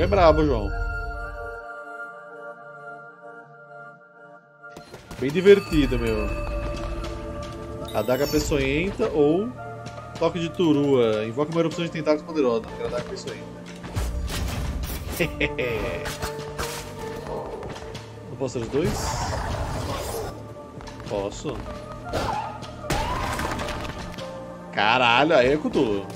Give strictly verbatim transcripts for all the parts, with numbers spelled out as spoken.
jogo é brabo, João. Bem divertido, meu. Adaga Peçonhenta ou Toque de Turua. Invoca uma erupção de tentáculos poderosa. Não quero Adaga Peçonhenta. Não posso ser os dois? Posso. Caralho, aí é Cthulhu.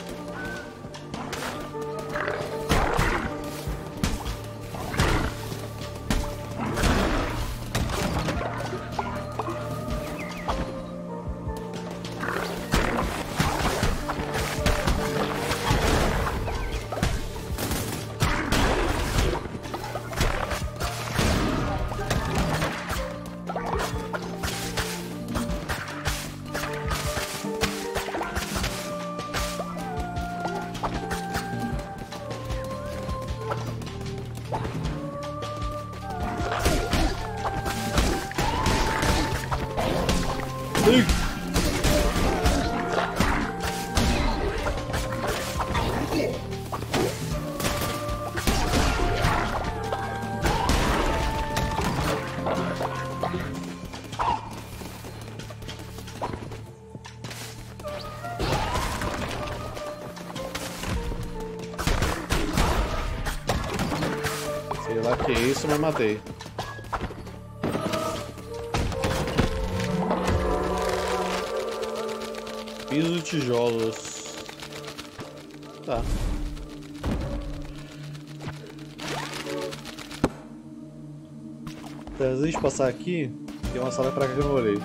Isso, mas matei. Piso de tijolos. Tá. Então, antes de passar aqui, tem uma sala pra cá que eu não olhei.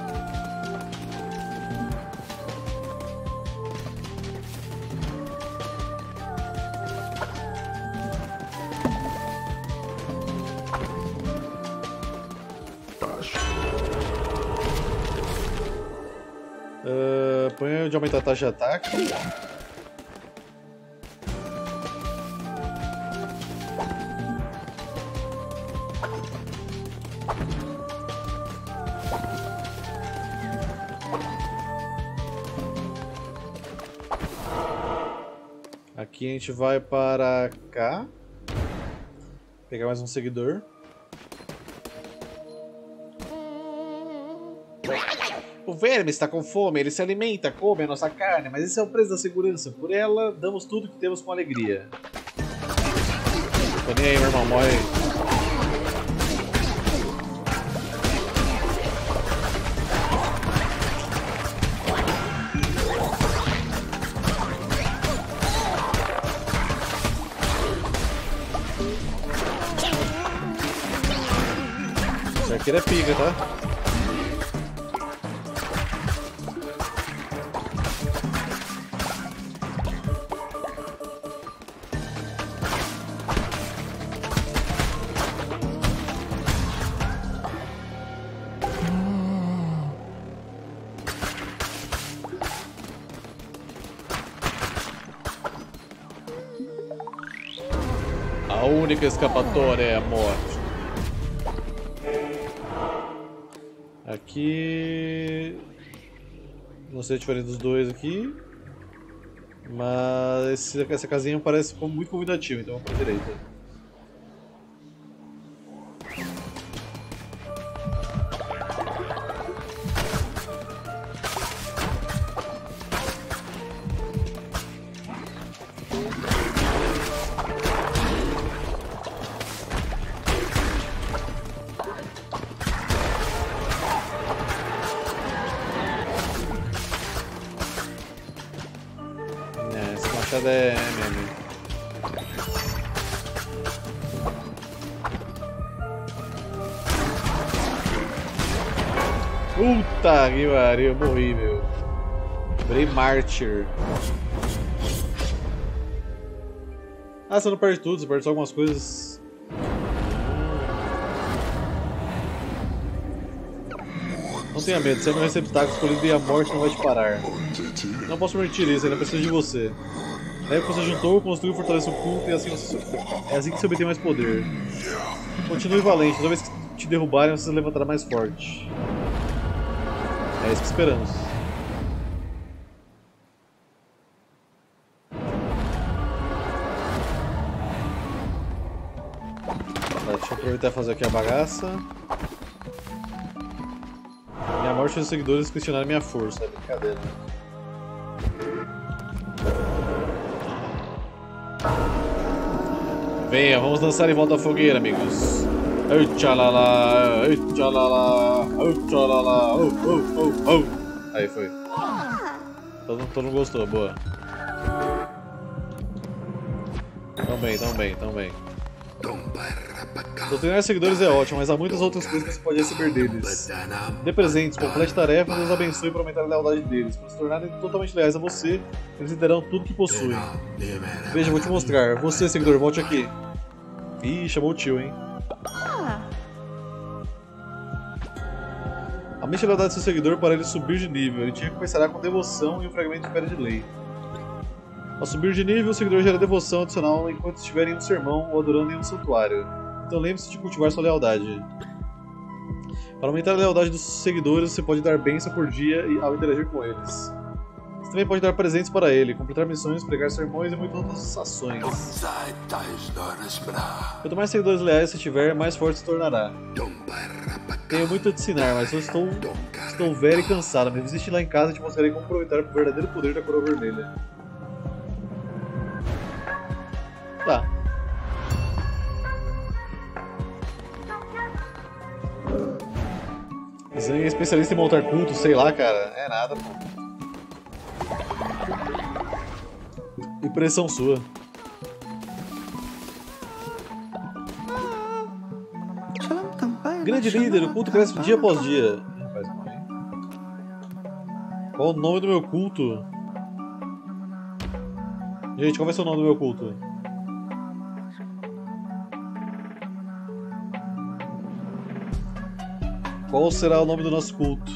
De aumentar a taxa de ataque. Aqui a gente vai para cá. Pegar mais um seguidor. O verme está com fome, ele se alimenta, come a nossa carne, mas esse é o preço da segurança. Por ela, damos tudo que temos com alegria. Tô nem aí, meu irmão, morre aí. Isso aqui é pica, tá? A única escapatória é a morte. Aqui... não sei a diferença dos dois aqui. Mas essa casinha parece muito convidativa, então vamos para a direita. É, meu amigo. Puta que pariu, eu morri, meu. Brei Martyr. Ah, você não perde tudo, você perde só algumas coisas. Não tenha medo, você é meu receptáculo escolhido e a morte não vai te parar. Não posso permitir isso, ainda preciso de você. Daí você juntou, construiu, fortaleceu o culto e assim, é assim que se obtém mais poder. Continue valente, toda vez que te derrubarem você se levantará mais forte. É isso que esperamos. Aproveitar e fazer aqui a bagaça. Minha morte e os seguidores questionaram minha força. É brincadeira, né? Venha, vamos dançar em volta da fogueira, amigos. Ei, tchalala, ei, tchalala, ei, tchalala, oh, oh, oh, oh. Aí foi. Todo, todo mundo gostou, boa. Tão bem, tão bem, tão bem. Doutrinar seguidores é ótimo, mas há muitas outras coisas que se pode receber deles. Dê presentes, complete tarefas, Deus abençoe para aumentar a lealdade deles. Para se tornarem totalmente leais a você, eles lhe darão tudo que possuem. Veja, vou te mostrar. Você, seguidor, volte aqui. Ih, chamou o tio, hein? Aumente a lealdade do seu seguidor para ele subir de nível. Ele te recompensará com devoção e um fragmento de pedra de lei. Ao subir de nível, o seguidor gera devoção adicional enquanto estiver em um sermão ou adorando em um santuário. Então lembre-se de cultivar sua lealdade. Para aumentar a lealdade dos seguidores, você pode dar bênção por dia ao interagir com eles. Você também pode dar presentes para ele, completar missões, pregar sermões e muitas outras ações. Quanto mais seguidores leais você tiver, mais forte se tornará. Tenho muito a te ensinar, mas eu estou, estou velho e cansado. Me visite lá em casa e te mostrarei como aproveitar o verdadeiro poder da coroa vermelha. Tá. Zang é especialista em montar culto, sei lá, cara. É nada, pô. Impressão sua. Grande líder, o culto cresce dia após dia. Qual o nome do meu culto? Gente, qual vai ser o nome do meu culto? Qual será o nome do nosso culto?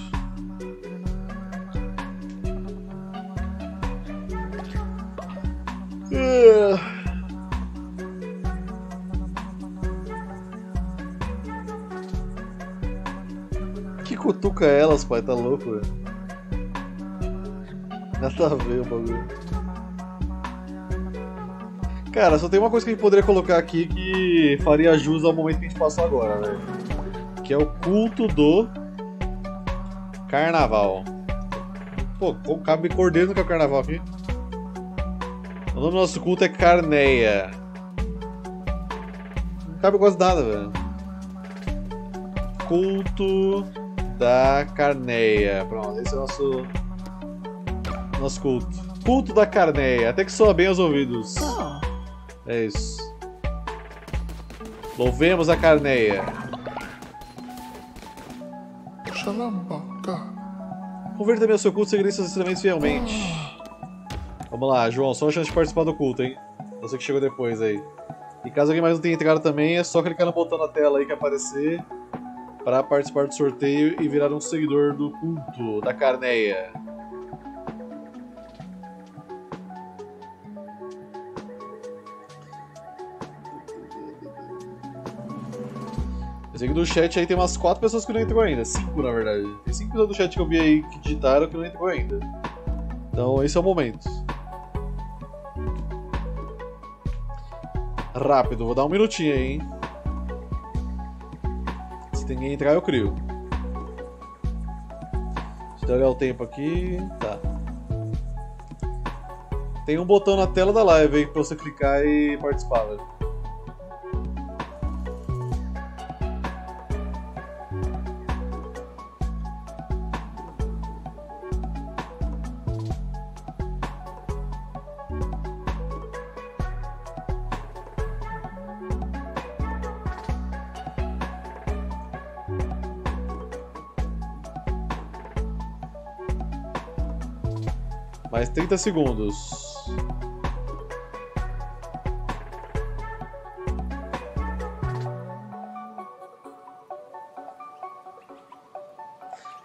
É... Que cutuca elas, pai? Tá louco, velho? Nada a ver o bagulho. Cara, só tem uma coisa que a gente poderia colocar aqui que faria jus ao momento que a gente passou agora, velho. Que é o culto do carnaval. Pô, cabe coordenando com o carnaval aqui. O nome do nosso culto é Carneia. Não cabe quase nada, velho. Culto da Carneia. Pronto, esse é o nosso, nosso culto. Culto da Carneia. Até que soa bem aos ouvidos. É isso. Louvemos a Carneia. Converta-me ao seu culto e seguirei seus ensinamentos fielmente. Vamos lá, João, só a chance de participar do culto, hein? Você que chegou depois aí. E caso alguém mais não tenha entrado também, é só clicar no botão na tela aí que aparecer para participar do sorteio e virar um seguidor do culto da Carneia. Do chat aí tem umas quatro pessoas que não entrou ainda, cinco na verdade. Tem cinco pessoas do chat que eu vi aí que digitaram que não entrou ainda. Então esse é o momento. Rápido, vou dar um minutinho aí, hein? Se ninguém entrar eu crio. Deixa eu olhar o tempo aqui. Tá. Tem um botão na tela da live aí pra você clicar e participar, velho. Mais trinta segundos.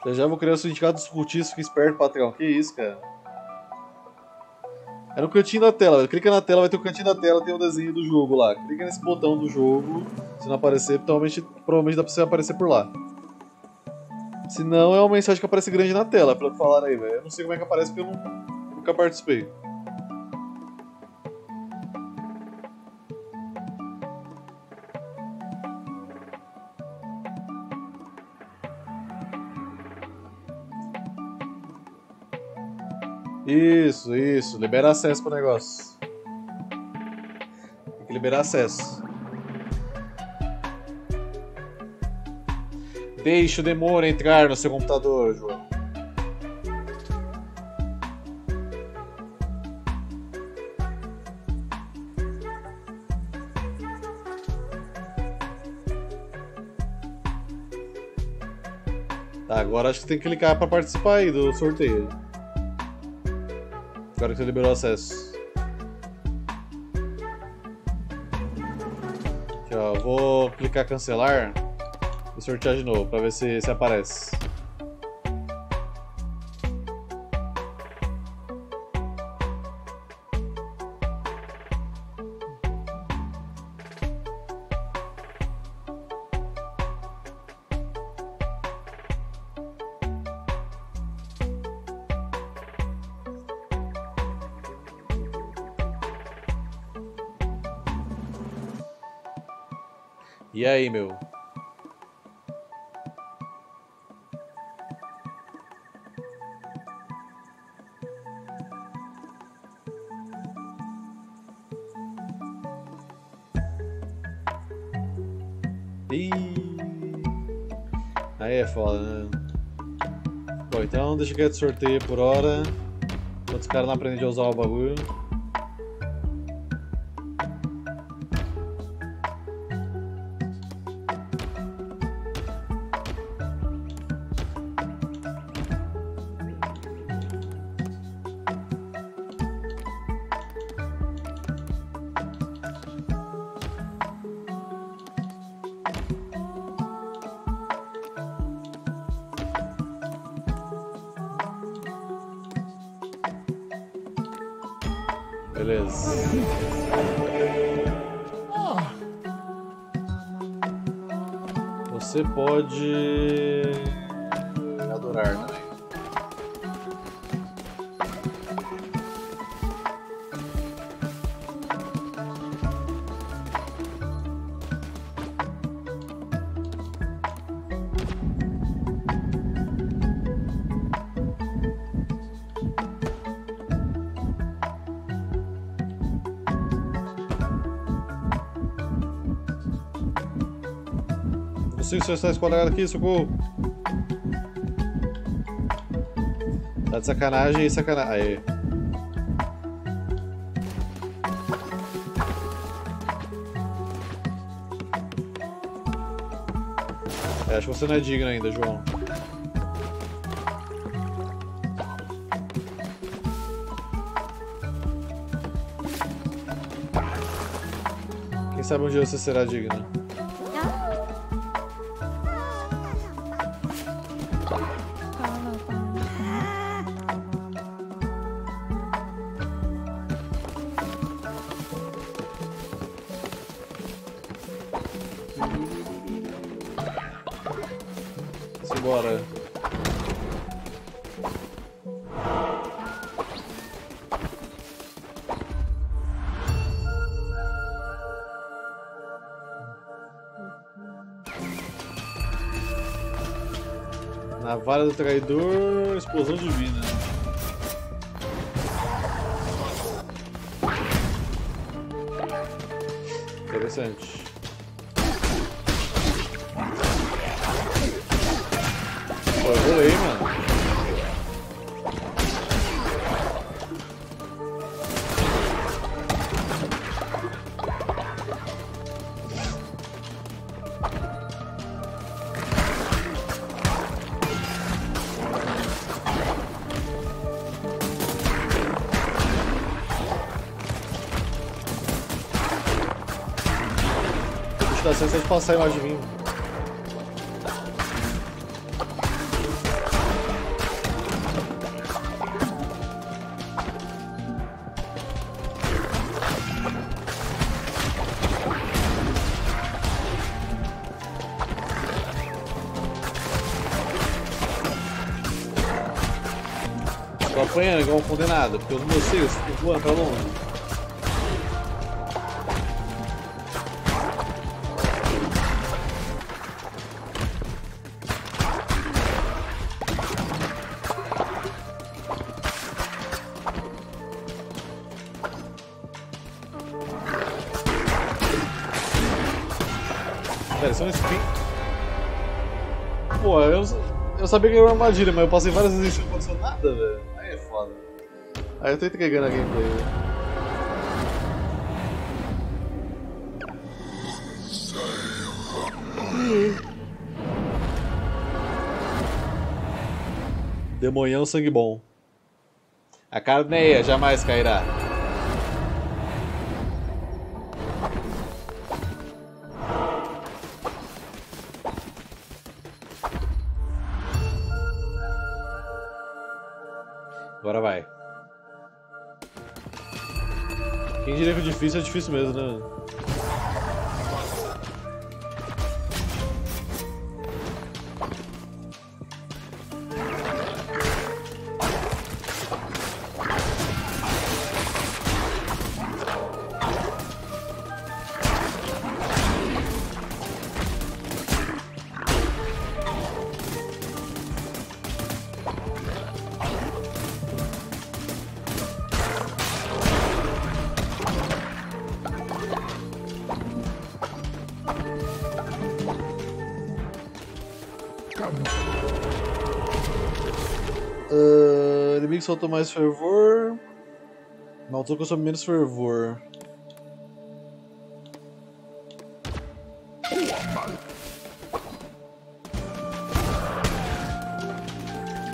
Eu já vou criar o sindicato dos cultistas, fica esperto, patrão. Que isso, cara? É no cantinho da tela, velho. Clica na tela, vai ter o cantinho da tela, tem o desenho do jogo lá. Clica nesse botão do jogo. Se não aparecer, provavelmente, provavelmente dá pra você aparecer por lá. Se não, é uma mensagem que aparece grande na tela, pelo que falaram aí, velho. Eu não sei como é que aparece porque eu não... nunca participei. Isso, isso. Libera acesso pro negócio. Tem que liberar acesso. Deixa o demônio entrar no seu computador, João. Tá, agora acho que tem que clicar para participar aí do sorteio. Agora que você liberou acesso. Aqui, ó, eu vou clicar cancelar. Vou sortear de novo para ver se, se aparece. E aí, meu? Ih. Aí é foda, né? Bom, então deixa quieto o sorteio por hora. Enquanto os caras não aprendem a usar o bagulho. Beleza. Você pode adorar também. Consigo selecionar esse quadrado aqui, socorro! Tá de sacanagem e sacanagem. Aê. É, acho que você não é digno ainda, João. Quem sabe um dia você será digno. Bora. Na vara do traidor, explosão divina. Interessante. Eu volei, mano. Deixa eu dar sensação de passar mais de mim. Tô apanhando igual um condenado, porque os meus seios estão voando pra longe. Pera, isso é um espinho. Pô, eu, eu sabia que era uma armadilha, mas eu passei várias vezes e não aconteceu nada, velho. Aí é foda. Aí eu tô entregando a gameplay, velho. Demonhão sangue bom. A Carneia jamais cairá. Agora vai. Quem diria que o difícil é difícil mesmo, né? Soltou mais fervor. Maltou que eu sou menos fervor.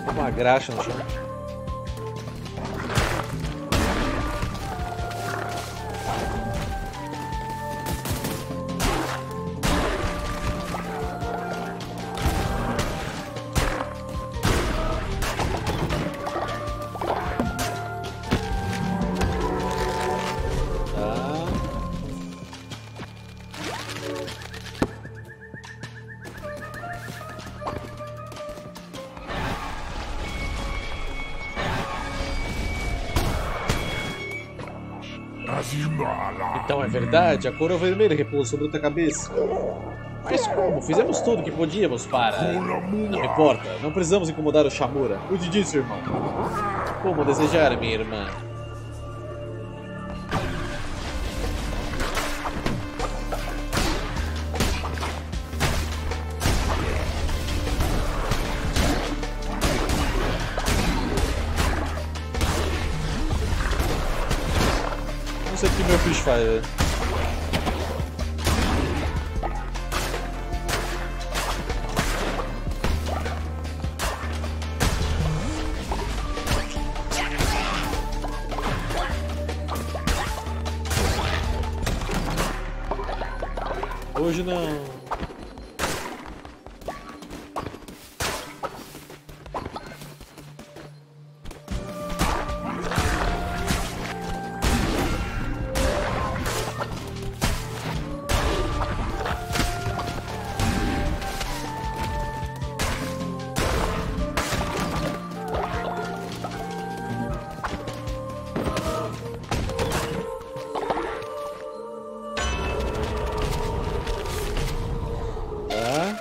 Uma graxa no chão. Então é verdade, a coroa vermelha repousou sobre outra cabeça. Mas como? Fizemos tudo que podíamos para... Não importa, não precisamos incomodar o Shamura. Cuide disso, irmão. Como desejar, minha irmã. O que meu fish faz, velho? Hoje não.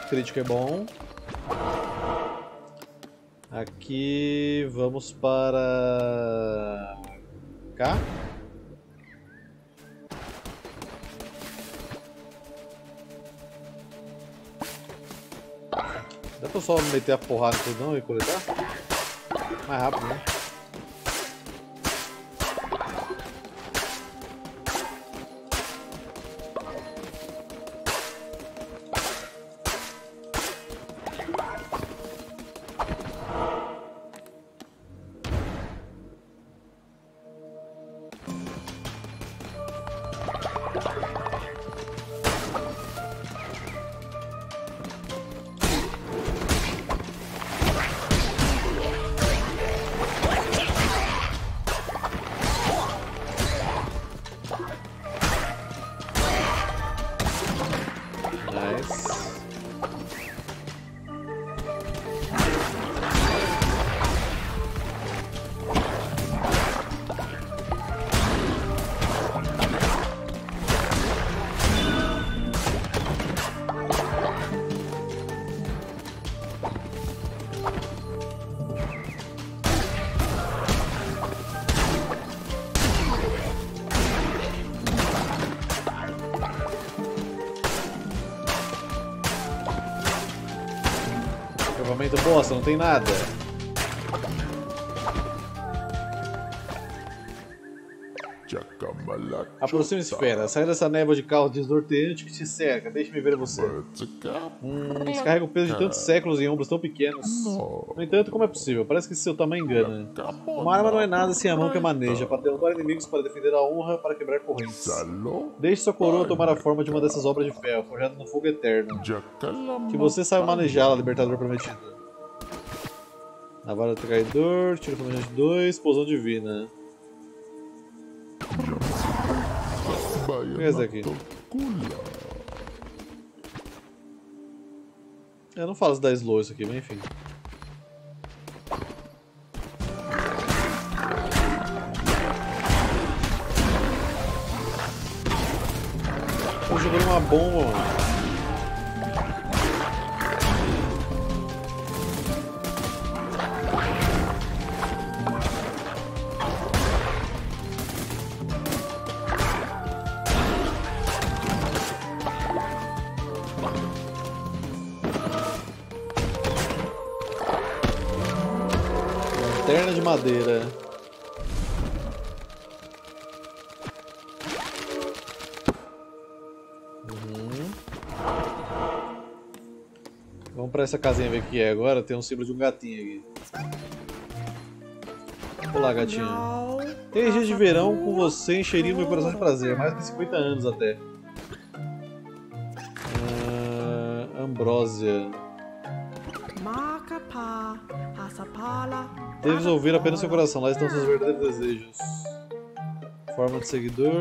Crítico é bom. Aqui vamos para cá. Dá pra só meter a porrada tudo não e coletar? Mais rápido, né? aumenta bosta, não tem nada. Aproxime-se, fera. Sai dessa névoa de caos desnorteante que te cerca. Deixe-me ver você. Hum, descarrega o peso de tantos séculos em ombros tão pequenos. No entanto, como é possível? Parece que seu tamanho engana. Uma arma não é nada sem a mão que a maneja. Para derrubar inimigos, para defender a honra, para quebrar correntes. Deixe sua coroa tomar a forma de uma dessas obras de ferro, forjada no fogo eterno. Que você saiba manejá-la, libertador prometido. Navalha do traidor, tiro comandante dois, pousão divina. O que é isso aqui? Eu não faço da slow isso aqui, mas enfim. Estou jogando uma bomba, mano. Lanterna de madeira. Uhum. Vamos pra essa casinha ver o que é agora. Tem um símbolo de um gatinho aqui. Olá, gatinho. Três dias de verão com você encheriam meu coração de prazer. Mais de cinquenta anos até. Uh, Ambrósia. Deves ouvir apenas seu coração, lá estão seus verdadeiros desejos. Forma de seguidor.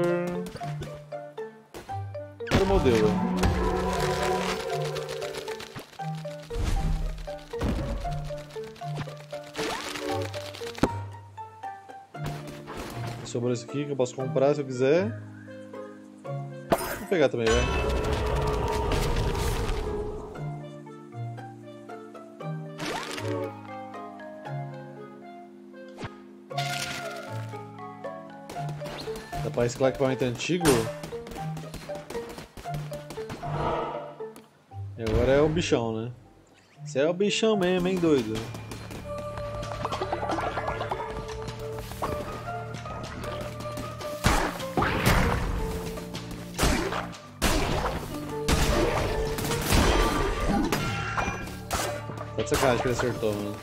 Para o modelo. Sobrou esse aqui que eu posso comprar se eu quiser. Vou pegar também, vai. Pra escalar equipamento antigo? E agora é o bichão, né? Você é o bichão mesmo, hein, doido? Tá de sacanagem que ele acertou, mano.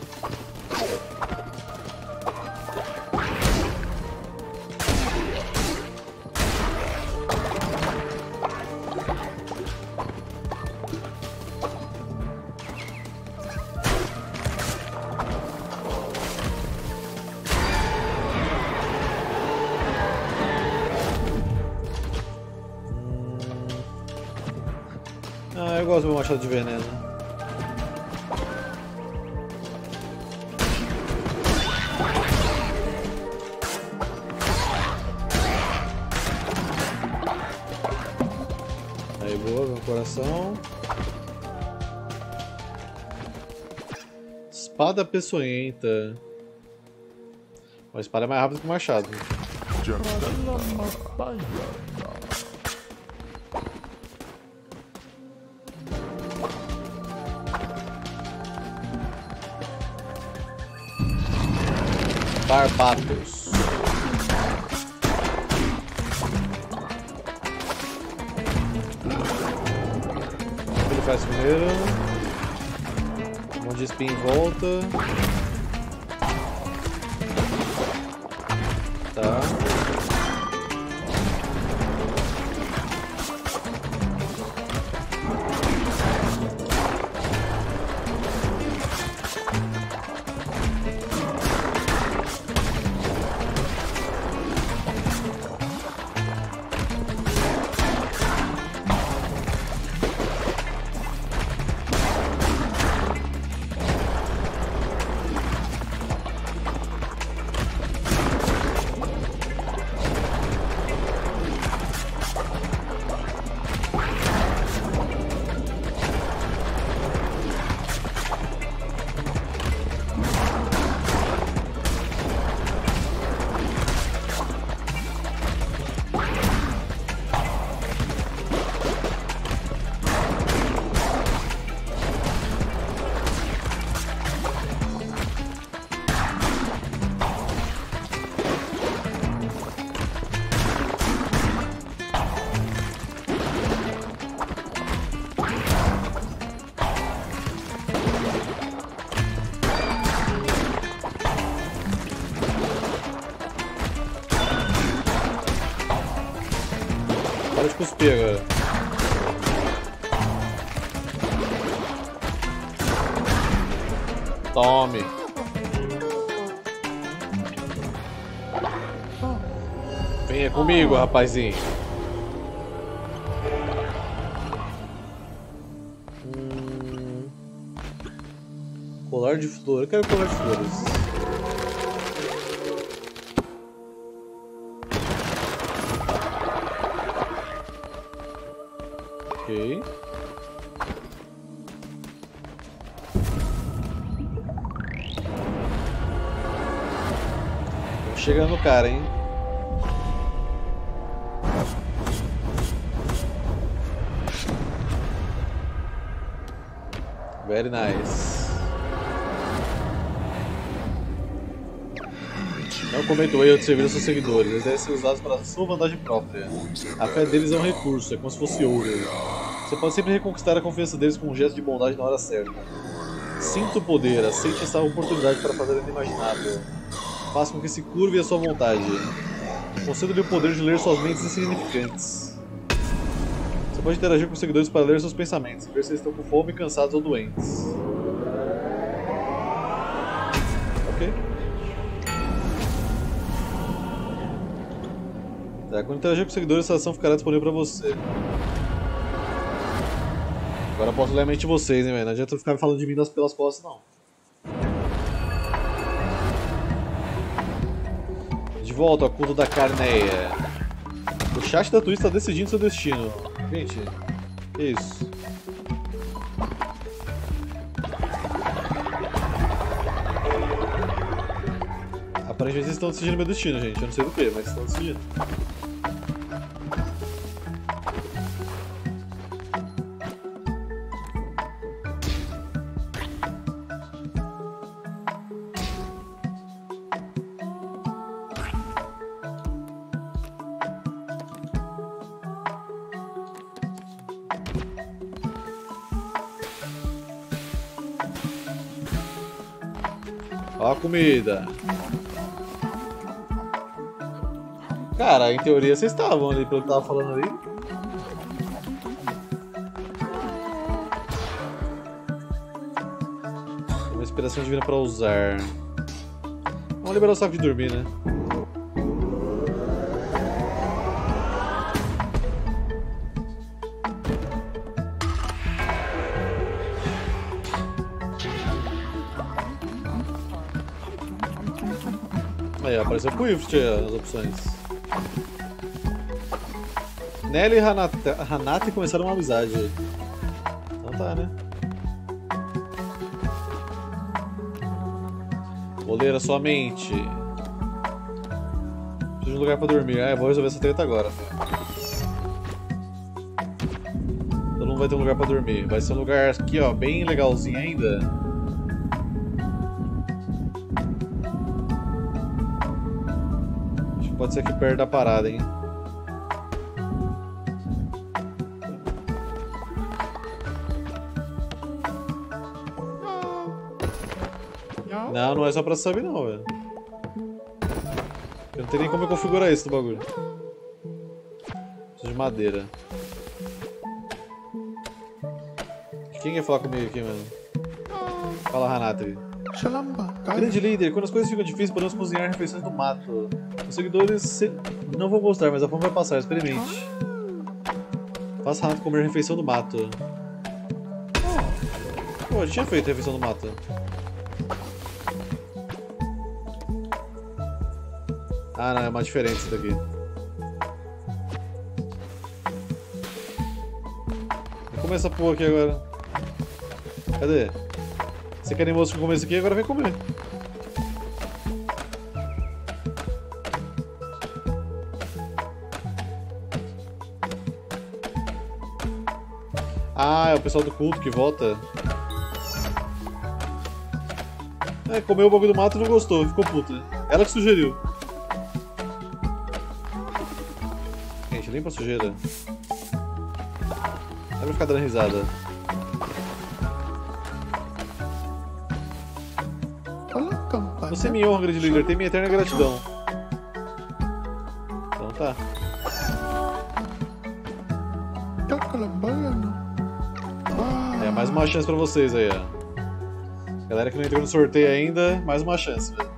Meu machado de veneno. Aí, boa, meu coração. Espada peçonhenta. Uma espada é mais rápida que o machado. Barbatos. Ele faz primeiro. Um monte de espinho em volta. Tá. Para de cuspir agora. Tome. Venha comigo, rapazinho. Hum... Colar de flor. Eu quero colar de flores. Ok. Estamos chegando no cara, hein? Very nice. Não cometa o erro de servir aos seus seguidores. Eles devem ser usados para a sua vantagem própria. A fé deles é um recurso, é como se fosse ouro. Você pode sempre reconquistar a confiança deles com um gesto de bondade na hora certa. Sinta o poder, aceite essa oportunidade para fazer o inimaginável. Faça com que se curve à sua vontade. Conceda-lhe o poder de ler suas mentes insignificantes. Você pode interagir com os seguidores para ler seus pensamentos, ver se eles estão com fome, cansados ou doentes. Ok. Tá, quando interagir com os seguidores, essa ação ficará disponível para você. Agora eu posso ler a mente de vocês, hein, velho? Não adianta ficar falando de mim pelas costas, não. De volta ao culto da Carneia. O chat da Twitch está decidindo seu destino. Gente, que isso? Aparentemente vocês estão decidindo meu destino, gente. Eu não sei do que, mas estão decidindo. Ó a comida. Cara, em teoria vocês estavam ali, pelo que eu tava falando ali. Uma inspiração divina pra usar. Vamos liberar o saco de dormir, né? Apareceu com o Ift as opções. Nelly e Hanata, Hanata começaram uma amizade. Então tá, né? Vou ler a sua mente. Preciso de um lugar pra dormir. Ah, eu vou resolver essa treta agora. Todo mundo vai ter um lugar pra dormir. Vai ser um lugar aqui, ó, bem legalzinho ainda. Pode ser aqui perto da parada, hein? Não, não é só pra subir não, velho. Eu não tenho nem como eu configurar isso do bagulho. Preciso de madeira. Quem quer falar comigo aqui, mano? Fala, Hanatri. Grande líder, quando as coisas ficam difíceis, podemos cozinhar refeições no mato. Os seguidores se... não vão gostar, mas a fome vai passar, experimente. Faça rato comer refeição do mato. Pô, oh, eu tinha feito a refeição do mato. Ah não, é mais diferente isso daqui. Vou comer essa porra aqui agora. Cadê? Você quer nem moço que comer isso aqui, agora vem comer. Ah, é o pessoal do culto que volta. É, comeu o bagulho do mato e não gostou, ficou puta. Ela que sugeriu. Gente, limpa a sujeira. Dá pra ficar dando risada. Você me honra, grande líder, tem minha eterna gratidão. Então tá. É, mais uma chance pra vocês aí, ó. Galera que não entrou no sorteio ainda, mais uma chance, velho.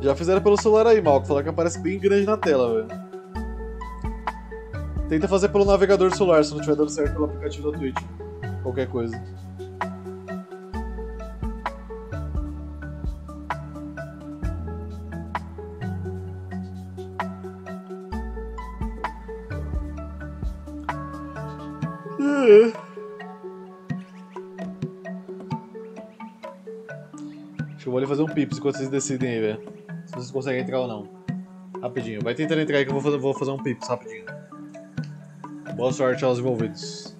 Já fizeram pelo celular aí, Malco. Falaram que aparece bem grande na tela, velho. Tenta fazer pelo navegador celular, se não tiver dando certo pelo aplicativo da Twitch. Qualquer coisa. Acho que eu vou ali fazer um pips enquanto vocês decidem aí, velho. Se vocês conseguem entrar ou não. Rapidinho. Vai tentando entrar aí que eu vou fazer um pips rapidinho. Boa sorte aos envolvidos.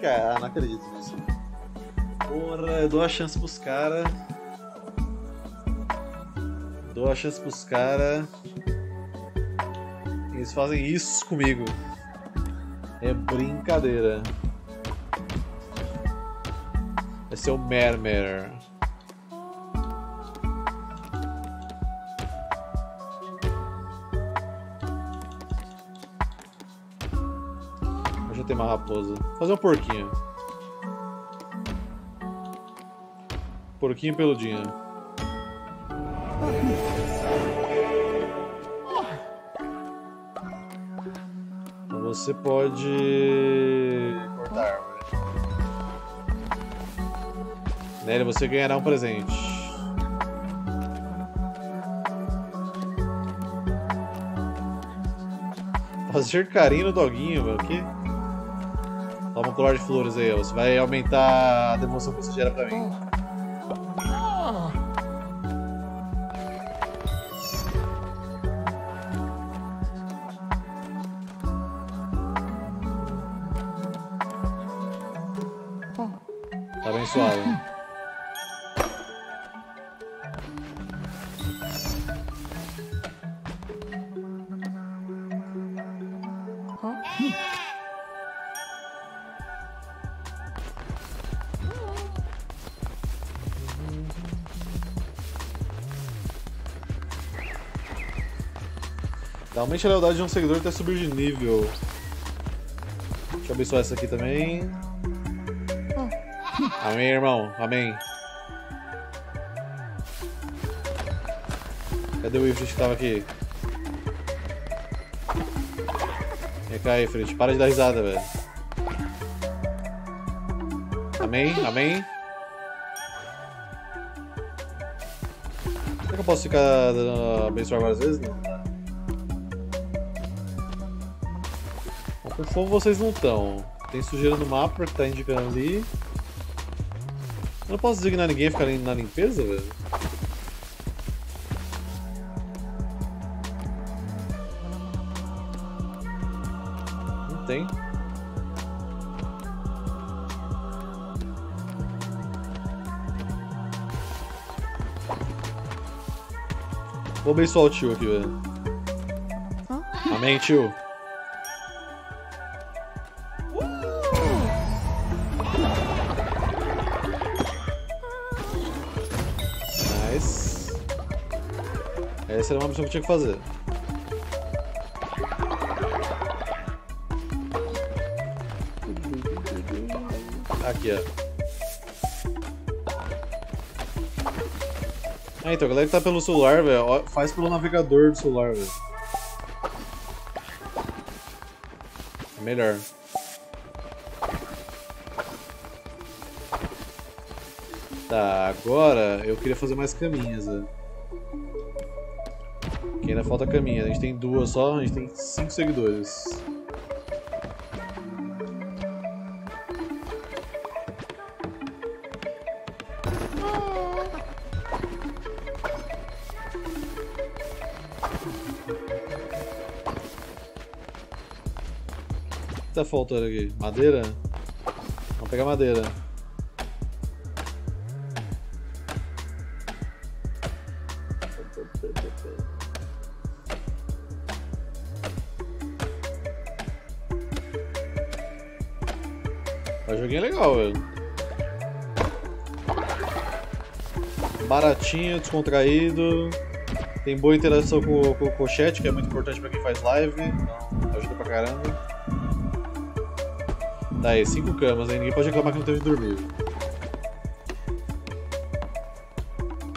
Cara, não acredito nisso. Porra, eu dou a chance pros caras. Dou a chance pros caras. Eles fazem isso comigo. É brincadeira. Vai ser o Mermer. Tem uma raposa. Vou fazer um porquinho. Porquinho peludinho. Então você pode cortar a árvore. Nele você ganhará um presente. Fazer carinho no doguinho, velho. Que? Toma um colar de flores aí, você vai aumentar a devoção que você gera pra mim. Tá abençoado. Realmente a lealdade de um seguidor até subir de nível. Deixa eu abençoar essa aqui também. Amém, irmão. Amém. Cadê o Ifrit que tava aqui? Vem cá, Ifrit. Para de dar risada, velho. Amém, amém. Será que eu posso ficar uh, abençoar várias vezes? Não. Bom, por favor, vocês não estão. Tem sujeira no mapa que tá indicando ali. Eu não posso designar ninguém a ficar na limpeza, velho? Não tem. Vou abençoar o tio aqui, velho. Amém, tio. Nice. Essa era uma missão que eu tinha que fazer. Aqui, ó. Ah, então, a galera que tá pelo celular, velho, faz pelo navegador do celular, velho. Melhor. Tá, agora eu queria fazer mais caminhas, velho. Porque ainda falta caminha. A gente tem duas só, a gente tem cinco seguidores. O que tá faltando aqui? Madeira? Vamos pegar madeira. O joguinho é legal, velho. Baratinho, descontraído. Tem boa interação com, com, com o chat, que é muito importante pra quem faz live. Então ajuda pra caramba. Tá aí, cinco camas, hein? Ninguém pode reclamar que não teve de dormir.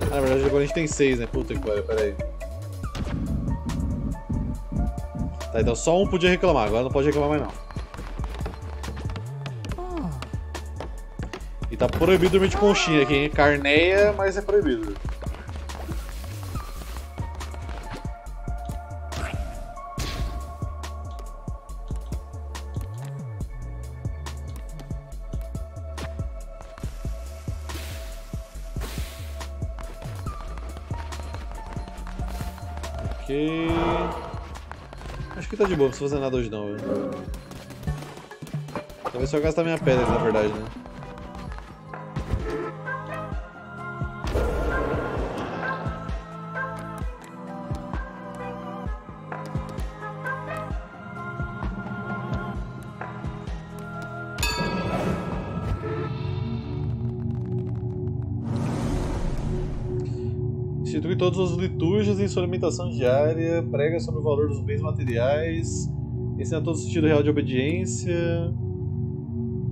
Ah, na verdade agora a gente tem seis, né? Puta que pariu, pera aí. Tá, então só um podia reclamar, agora não pode reclamar mais não. E tá proibido dormir de conchinha aqui, hein? Carneia, mas é proibido. Acho que tá de boa, não precisa fazer nada hoje não, velho. Talvez só gastar minha pedra, na verdade, né? Institui todas as litúrgias em sua alimentação diária, prega sobre o valor dos bens materiais, ensina todo o sentido real de obediência,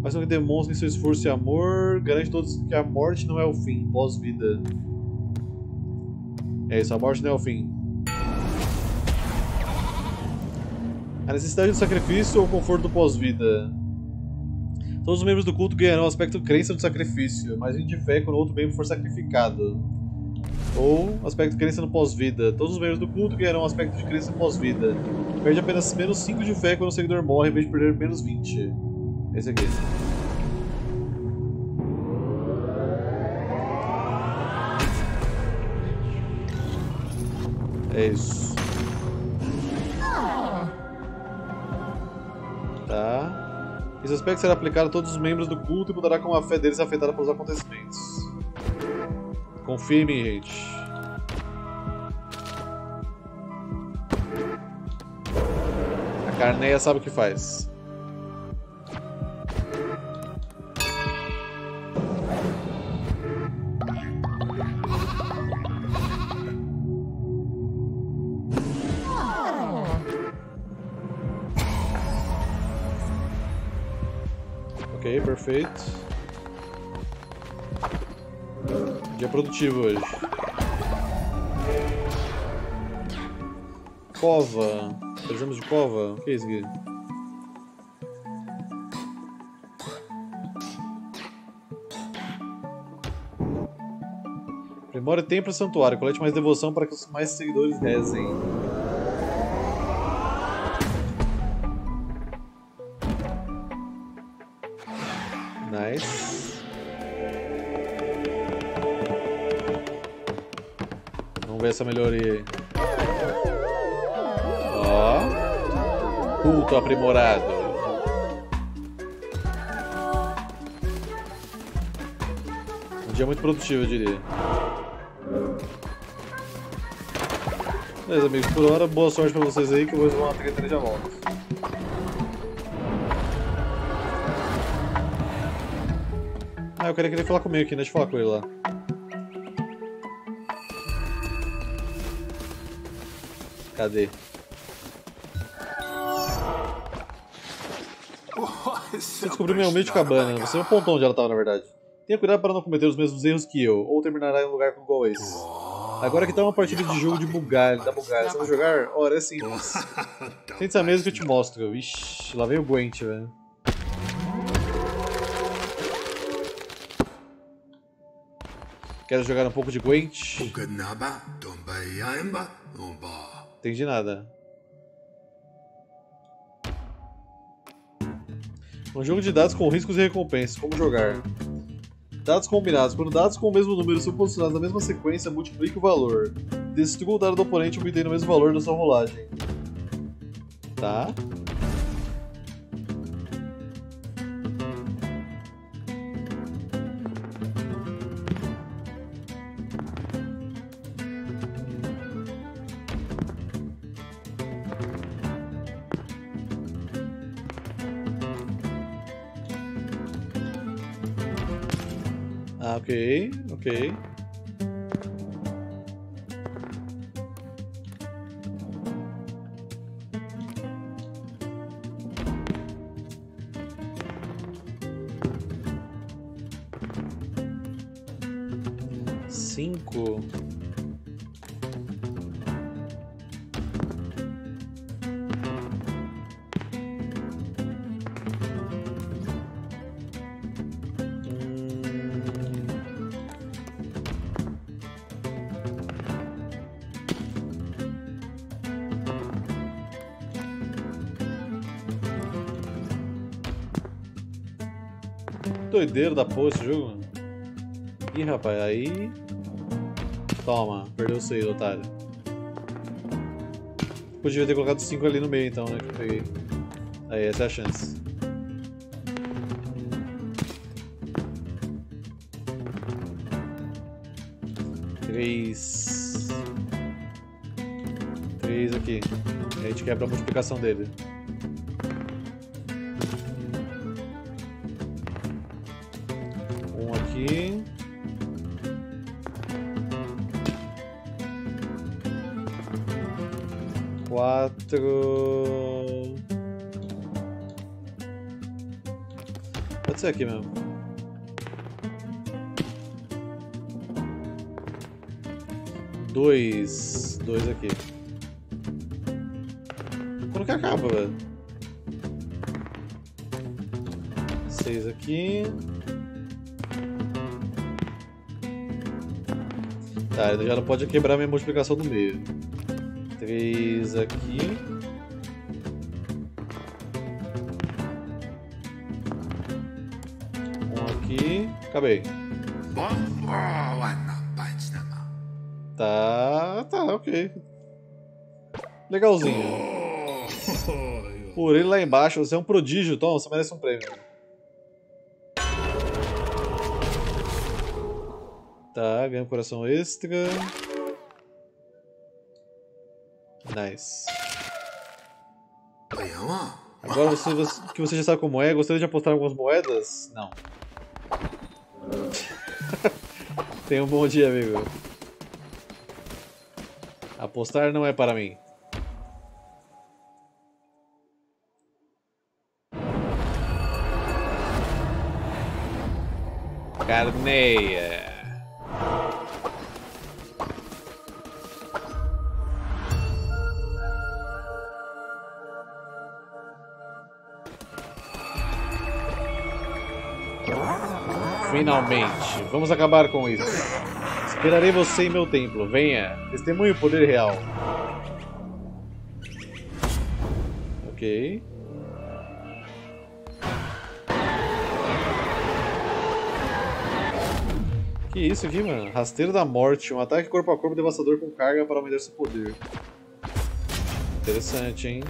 faz com que demonstrem seu esforço e amor, garante a todos que a morte não é o fim, pós-vida. É isso, a morte não é o fim. A necessidade do sacrifício ou o conforto do pós-vida. Todos os membros do culto ganharão o aspecto crença do sacrifício, mas vem de fé quando outro membro for sacrificado. Ou aspecto de crença no pós-vida. Todos os membros do culto ganharão aspecto de crença no pós-vida. Perde apenas menos cinco de fé quando o seguidor morre, em vez de perder menos vinte. Esse aqui. É isso. Tá. Esse aspecto será aplicado a todos os membros do culto e mudará como a fé deles é afetada pelos acontecimentos. Confia em mim, gente. A Carneia sabe o que faz. Ok, perfeito. Dia produtivo hoje. Cova. Precisamos de cova? O que é isso aqui? Comemore templo e santuário. Colete mais devoção para que os mais seguidores rezem. Nice. Vamos ver essa melhoria aí. Ó. Culto aprimorado. Um dia muito produtivo, eu diria. Beleza, amigos. Por hora, boa sorte pra vocês aí, que eu vou jogar uma treta e já volto. Ah, eu queria querer falar comigo aqui, né? Deixa eu falar com ele lá. Cadê? Você descobriu meu meio de cabana. Você apontou onde ela estava, na verdade. Tenha cuidado para não cometer os mesmos erros que eu, ou terminará em um lugar igual a esse. Agora que tá uma partida de jogo de bugalho, da bugalho. Você vai jogar? Ora, é simples. Sente essa mesa que eu te mostro. Ixi, lá vem o Gwent, velho. Quero jogar um pouco de Gwent. Entendi nada. Um jogo de dados com riscos e recompensas. Como jogar? Dados combinados. Quando dados com o mesmo número são posicionados na mesma sequência, multiplique o valor. Destrua o dado do oponente obtendo o mesmo valor da sua rolagem. Tá? Ok, ok. Cinco. Doideiro da porra esse jogo, mano. Ih, rapaz, aí... Toma, perdeu o seio, otário. Podia ter colocado cinco ali no meio, então, né, que eu peguei. Aí, essa é a chance. Três... Três aqui. A gente quebra a multiplicação dele. Quatro. Pode ser aqui mesmo. Dois. Dois aqui. Quando que acaba, velho? Seis aqui. Tá, ele já não pode quebrar minha multiplicação do meio. Três aqui. Um aqui. Acabei. Tá, tá, ok. Legalzinho. Por ele lá embaixo, você é um prodígio, Tom, você merece um prêmio. Tá, ganha um coração extra. Nice. Agora você, você, que você já sabe como é, gostaria de apostar algumas moedas? Não. Tenha um bom dia, amigo. Apostar não é para mim. Carneia. Finalmente, vamos acabar com isso. Esperarei você em meu templo. Venha. Testemunhe o poder real. Ok. Que isso aqui, mano? Rasteiro da morte. Um ataque corpo a corpo devastador com carga para aumentar seu poder. Interessante, hein?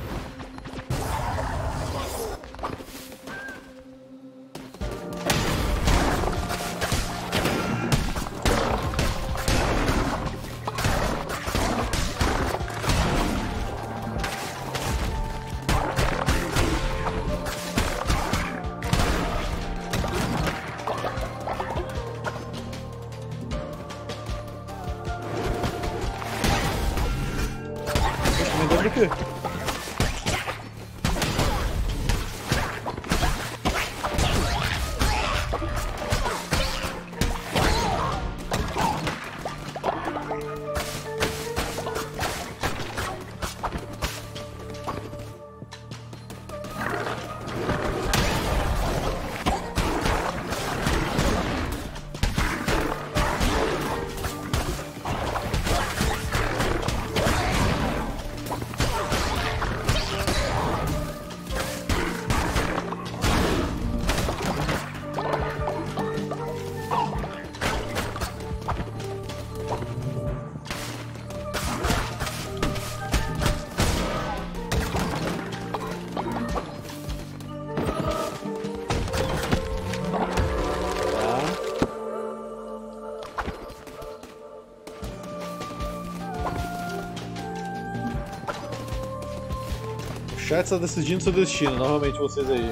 O chat está decidindo seu destino, novamente vocês aí.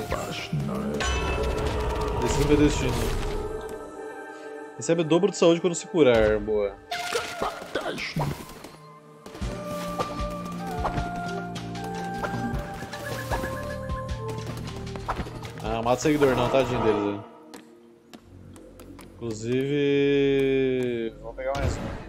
Decidindo meu destino. Recebe o dobro de saúde quando se curar, boa. Ah, mata o seguidor não, tadinho deles aí. Inclusive... vamos pegar mais um.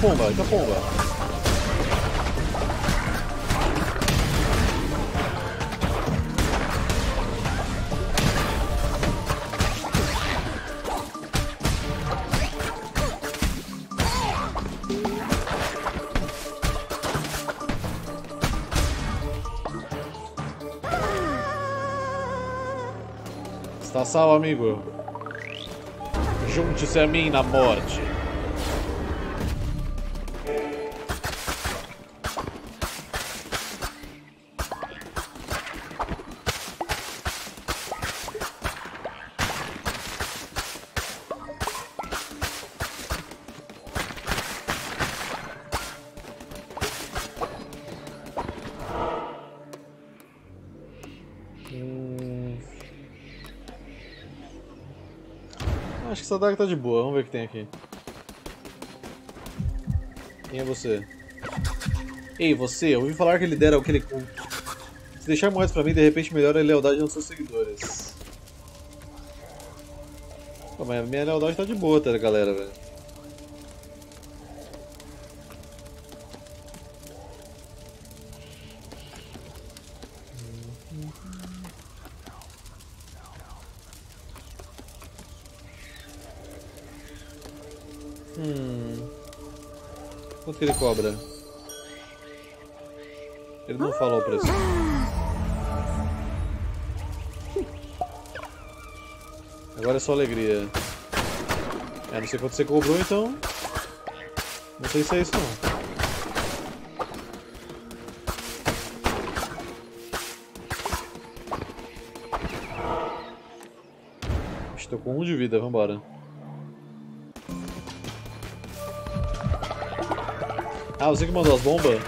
Pomba, eita pomba, eita pomba. Está salvo, amigo. Junte-se a mim na morte. Essa adaga tá de boa, vamos ver o que tem aqui. Quem é você? Ei, você, eu ouvi falar que ele dera aquele culto. Se deixar moedas pra mim, de repente melhora a lealdade dos seus seguidores. Pô, mas a minha lealdade tá de boa, tá, galera, velho. Que ele cobra? Ele não falou o preço. Agora é só alegria. É, não sei quanto você cobrou, então. Não sei se é isso não. Estou com um de vida, vambora. Ah, você que mandou as bombas?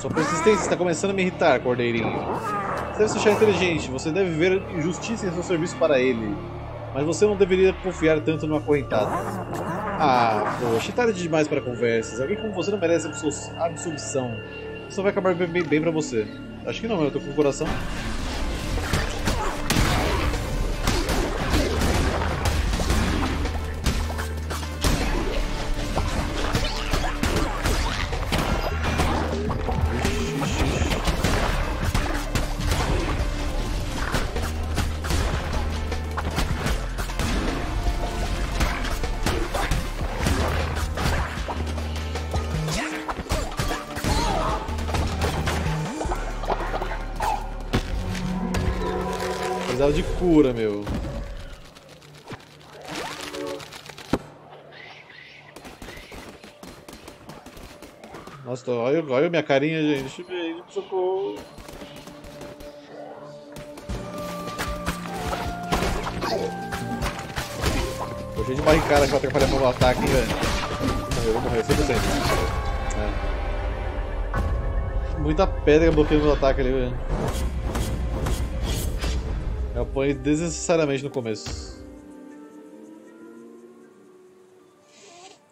Sua persistência está começando a me irritar, cordeirinho. Você deve se achar inteligente, você deve ver justiça em seu serviço para ele. Mas você não deveria confiar tanto no acorrentado. Ah, poxa, tarde demais para conversas. Alguém como você não merece absolvição. Isso vai acabar bem, bem, bem para você. Acho que não, eu tô com o coração. De cura, meu. Nossa, olha, olha minha carinha, gente. Socorro. Tô cheio de barricada que vai atrapalhar meu ataque, velho. Eu vou morrer, cem por cento. É. Muita pedra bloqueando meu ataque ali, velho. Eu apanhei desnecessariamente no começo.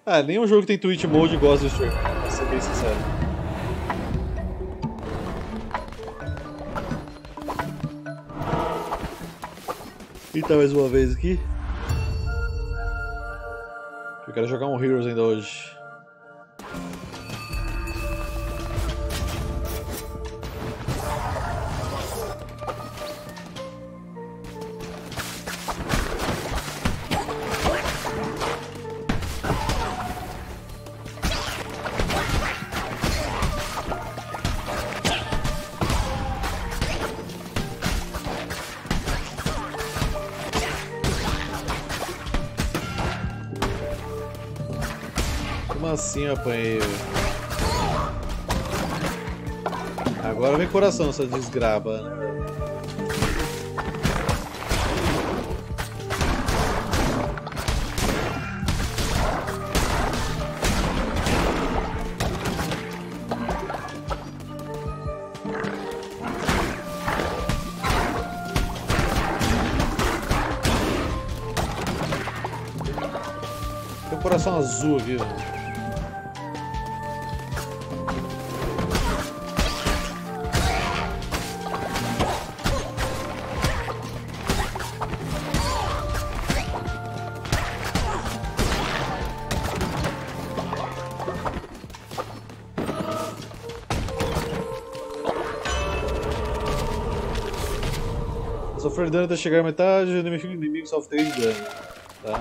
Ah, nenhum jogo que tem Twitch Mode gosta do stream, pra ser bem sincero. Então, mais uma vez aqui. Eu quero jogar um Heroes ainda hoje. Assim eu apanhei. Agora vem coração, essa desgraba, né? Tem um coração azul, viu? Sofrer dano até chegar à metade, o inimigo sofre três de dano. Tá.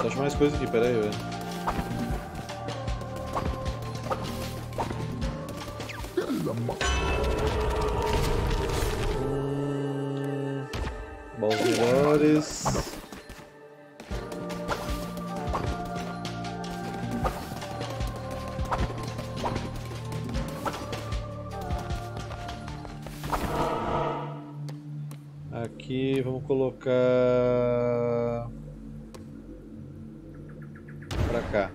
Só acho mais coisa aqui, pera aí, velho. Hum... Bons melhores. Aqui vamos colocar pra cá.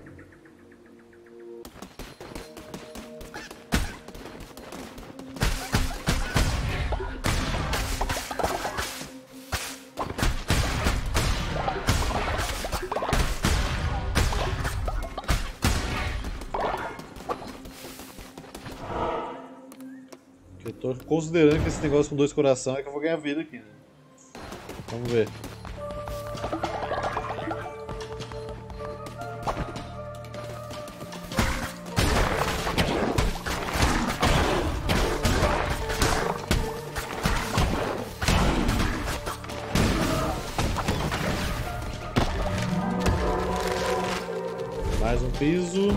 Eu tô considerando que esse negócio com dois corações é que eu vou ganhar vida aqui, né? Vamos ver. Mais um piso.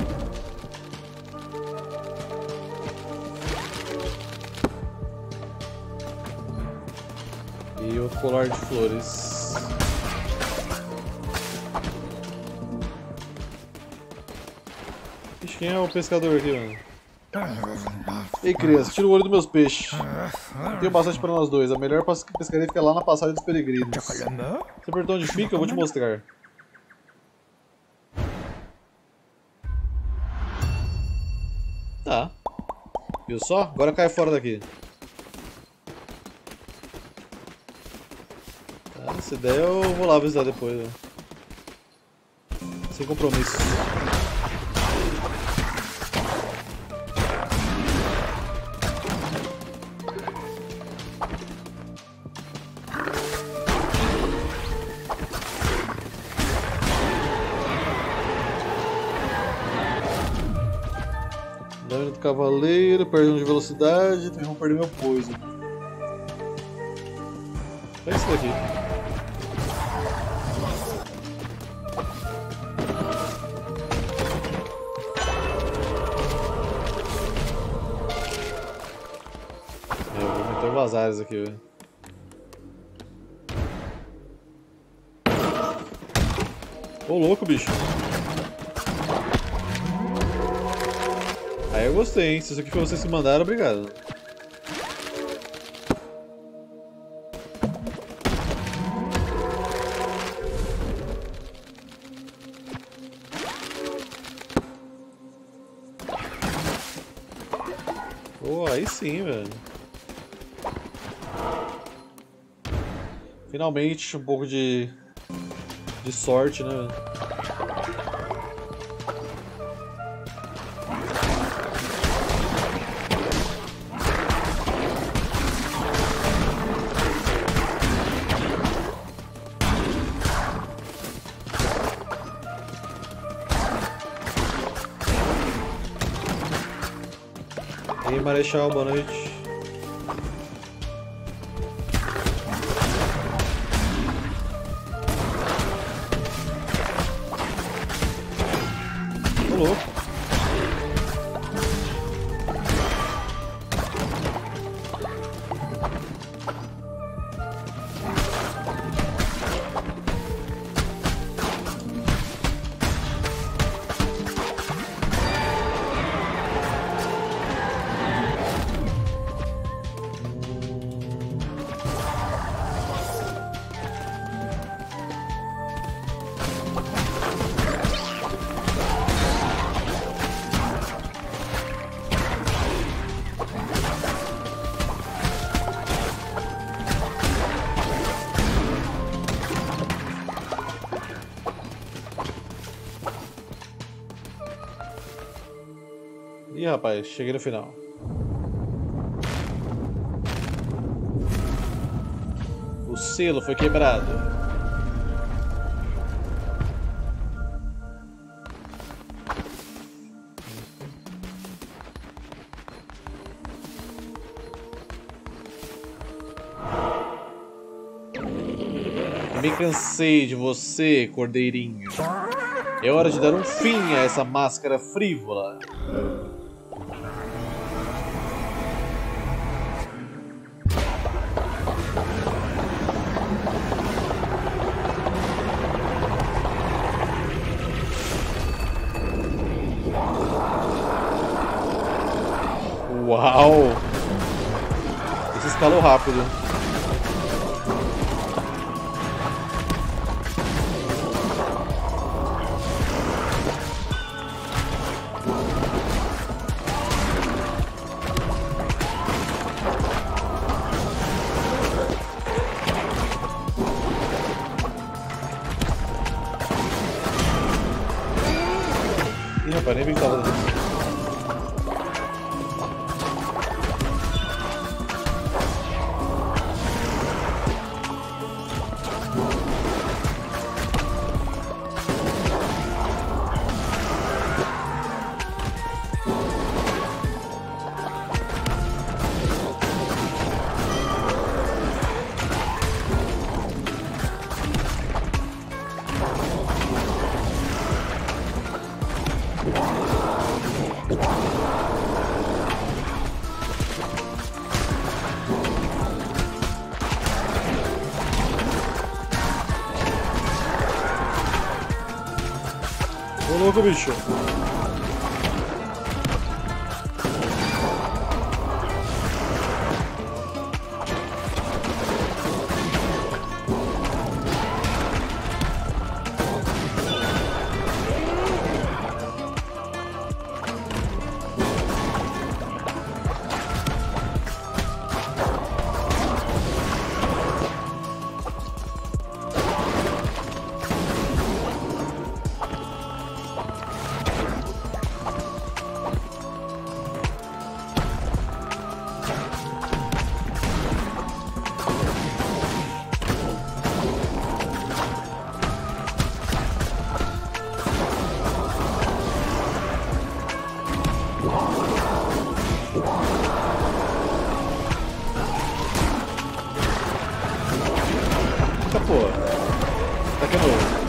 E outro colar de flores. Quem é o pescador aqui, mano? Ei, criança, tira o olho dos meus peixes. Tenho bastante pra nós dois. A melhor pescaria fica lá na passagem dos peregrinos. Você perguntou onde fica? Eu vou te mostrar. Tá. Viu só? Agora cai fora daqui. Tá, se der eu vou lá visitar depois. Né? Sem compromisso. Cavaleiro, perdão de velocidade, vou perder meu poiso. É isso daqui. É, eu vou meter umas áreas aqui, velho. Ô louco, bicho. Aí eu gostei, hein? Se isso aqui foi vocês que mandaram, obrigado. Pô, aí sim, velho. Finalmente, um pouco de, de sorte, né, velho? Marechal, boa noite. Tô louco. Rapaz, cheguei no final. O selo foi quebrado. Eu me cansei de você, cordeirinho. É hora de dar um fim a essa máscara frívola. Uau! Esse escalou rápido. Ih, rapaz, nem vi que tava dando. Louco, bicho. pô. Tá que novo.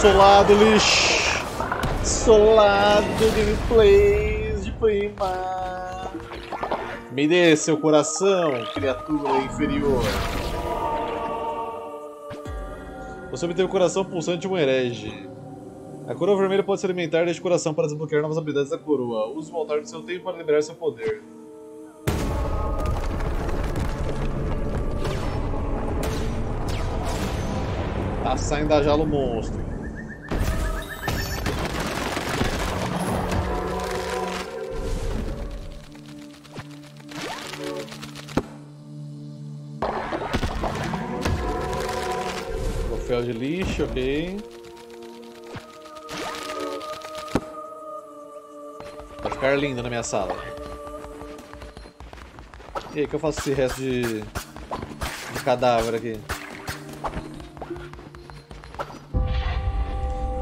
Solado, lixo! Solado, gameplays de prima! Me dê seu coração, criatura inferior! Você obteve o coração pulsante de um herege. A coroa vermelha pode se alimentar deste coração para desbloquear novas habilidades da coroa. Use o altar do seu tempo para liberar seu poder. Tá saindo da jaula o monstro. Troféu de lixo, ok. Vai ficar lindo na minha sala. E aí, o que eu faço esse resto de, de cadáver aqui?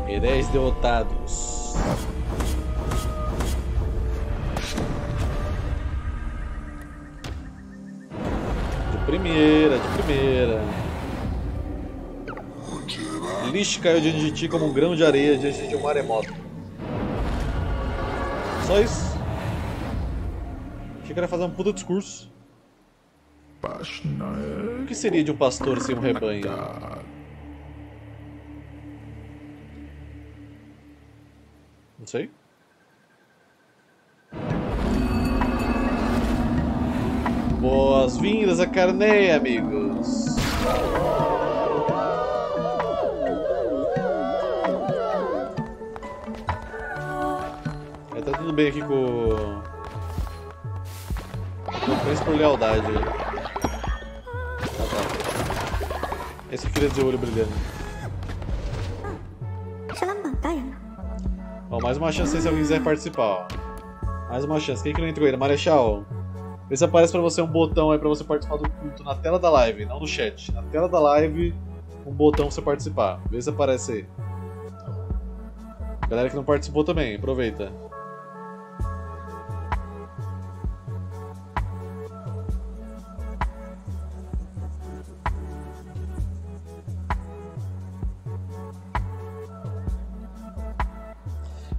E dez derrotados. De primeira, de primeira. Lixo caiu diante de ti como um grão de areia diante de um maremoto. Só isso. Achei que era fazer um puta discurso. O que seria de um pastor sem um rebanho? Não sei. Boas-vindas a Carneia, amigos. Tá tudo bem aqui com... Compensa por lealdade. Ah, tá. Esse eu queria dizer o olho brilhando. Ó, mais uma chance aí se alguém quiser participar. Ó. Mais uma chance. Quem que não entrou ainda? Marechal. Vê se aparece pra você um botão aí pra você participar do culto na tela da live, não no chat. Na tela da live, um botão pra você participar. Vê se aparece aí. Galera que não participou também, aproveita.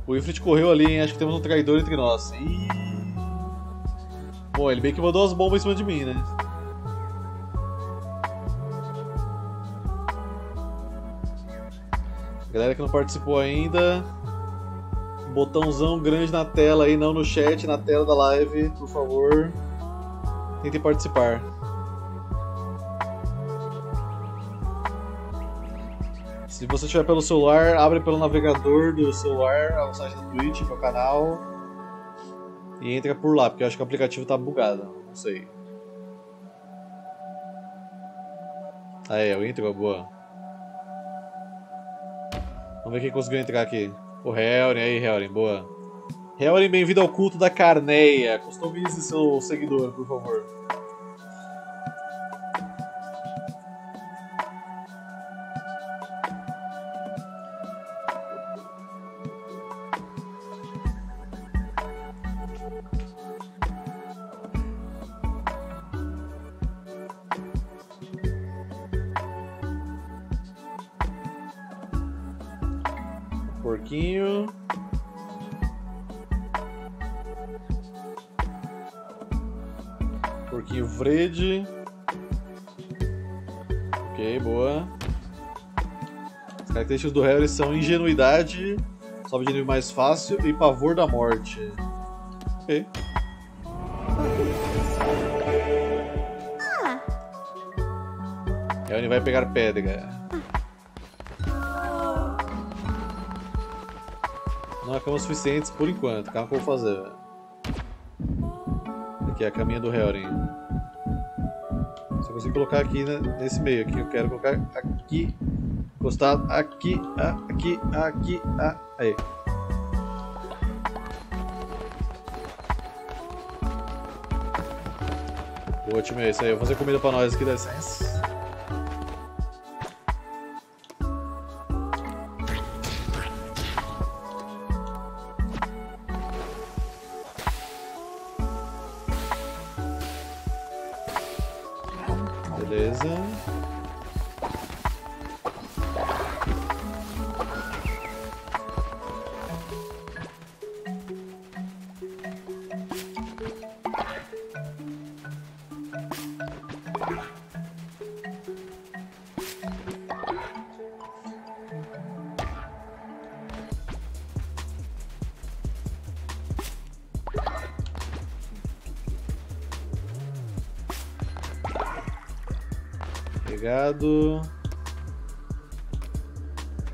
O Ifrit correu ali, hein? Acho que temos um traidor entre nós. Ih... Bom, ele bem que mandou as bombas em cima de mim, né? Galera que não participou ainda, botãozão grande na tela aí, não no chat, na tela da live, por favor. Tentem participar. Se você estiver pelo celular, abre pelo navegador do celular a mensagem da Twitch, que é o canal, e entra por lá, porque eu acho que o aplicativo tá bugado, não sei. Ah é, eu entro, boa. Vamos ver quem conseguiu entrar aqui. O Helren, aí Helren, boa. Helren, bem-vindo ao culto da Carneia. Customize seu seguidor, por favor. Porquinho. Porquinho vrede. Ok, boa. As características do Harry são ingenuidade, sobe de nível mais fácil e pavor da morte. Ok. Ele vai pegar pedra. Não há camas suficientes por enquanto. Calma que eu vou fazer. Aqui é a caminha do Helrin. Só consigo colocar aqui, né, nesse meio aqui. Eu quero colocar aqui. Encostado. Aqui, aqui, aqui, aqui. Aí. Boa, time. É isso aí. Eu vou fazer comida pra nós aqui, dá licença.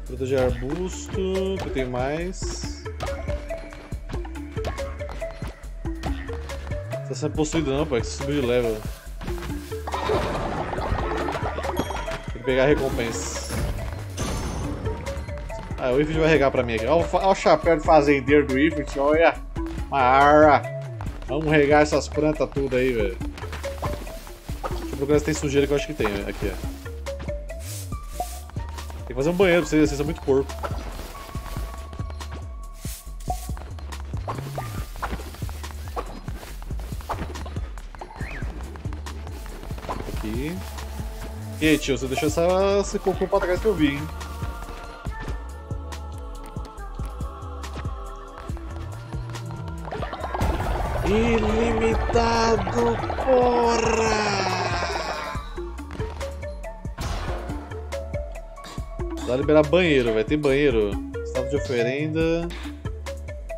Fruta de arbusto, que eu tenho mais. Tá sendo possuído não, pai, que subiu de level. Tem que pegar a recompensa. Ah, o Ifrit vai regar pra mim aqui. Olha o, o chapéu do fazendeiro do Ifrit, olha. Mara. Vamos regar essas plantas tudo aí, velho. Deixa eu procurar se tem sujeira que eu acho que tem, véio. Aqui, ó. Vou fazer um banheiro pra vocês, vocês são muito porco. Aqui. E aí, tio, você deixou essa, esse cocô pra trás que eu vi, hein? Ilimitado, porra! Vai liberar banheiro, vai ter banheiro. Estado de oferenda.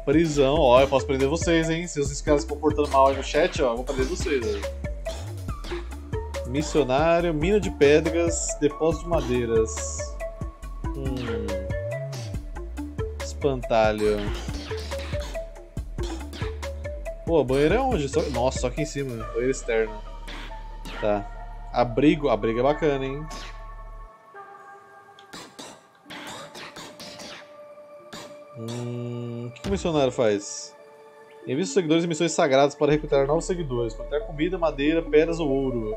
Prisão, ó, eu posso prender vocês, hein? Se vocês ficarem se comportando mal aí no chat, ó, eu vou prender vocês, aí. Missionário, mina de pedras, depósito de madeiras. Hum. Espantalho. Pô, banheiro é onde? Só... Nossa, só aqui em cima, banheiro externo. Tá. Abrigo, abrigo é bacana, hein? Hum, o que o missionário faz? Envia seguidores em missões sagradas para recrutar novos seguidores, plantar comida, madeira, pedras ou ouro.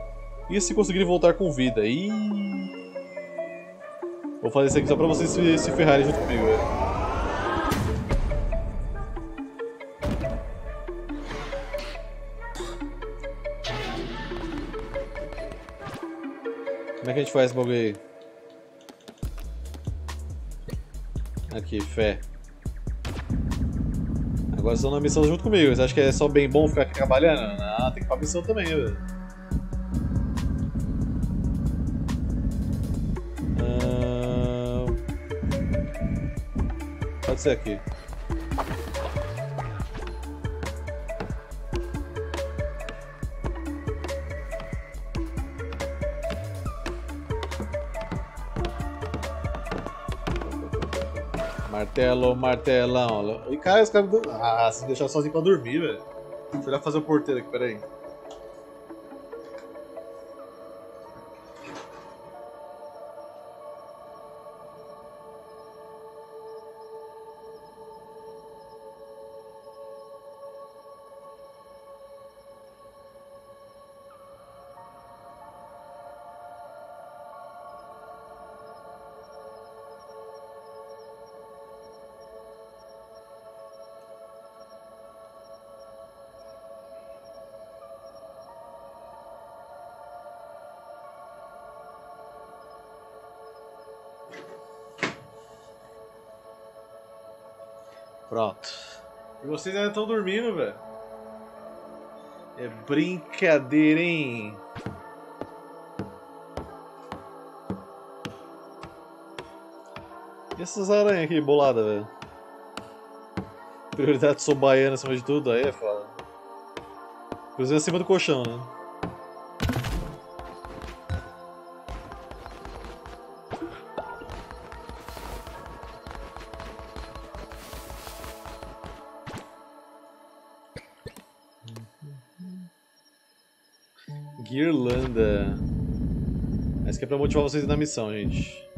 E se conseguirem voltar com vida? Ih... Vou fazer isso aqui só para vocês se, se ferrarem junto comigo. Véio. Como é que a gente faz esse bagulho aí? Aqui, fé. Agora estão na missão junto comigo, você acha que é só bem bom ficar aqui trabalhando? Não, tem que ir pra missão também, velho. Ah... Pode ser aqui. Martelo, martelão. E cara, os caras. Ah, se deixar sozinho pra dormir, velho. Deixa eu lá fazer o porteiro aqui, peraí. Pronto. E vocês ainda estão dormindo, velho. É brincadeira, hein? E essas aranhas aqui, bolada, velho? Prioridade sou baiano acima de tudo, aí é foda. Inclusive acima do colchão, né? Guirlanda. Essa aqui é pra motivar vocês na missão, gente.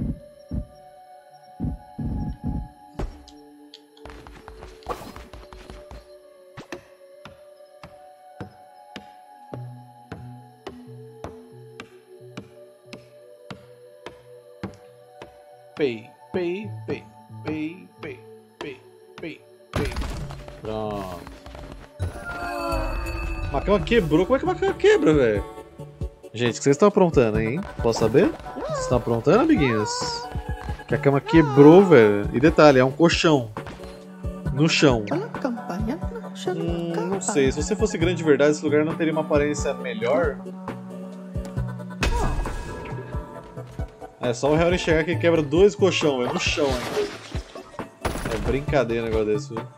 Pei, pei, pei, pei, pei, pei, pei, pei. Pronto. A macacão quebrou. Como é que a macacão quebra, velho? Gente, o que vocês estão aprontando, hein? Posso saber? Vocês estão aprontando, amiguinhos? Que a cama quebrou, velho. E detalhe, é um colchão. No chão. Hum, não sei. Se você fosse grande de verdade, esse lugar não teria uma aparência melhor? É só o Harry chegar que quebra dois colchão, velho. No chão, hein? É brincadeira um negócio desse, velho.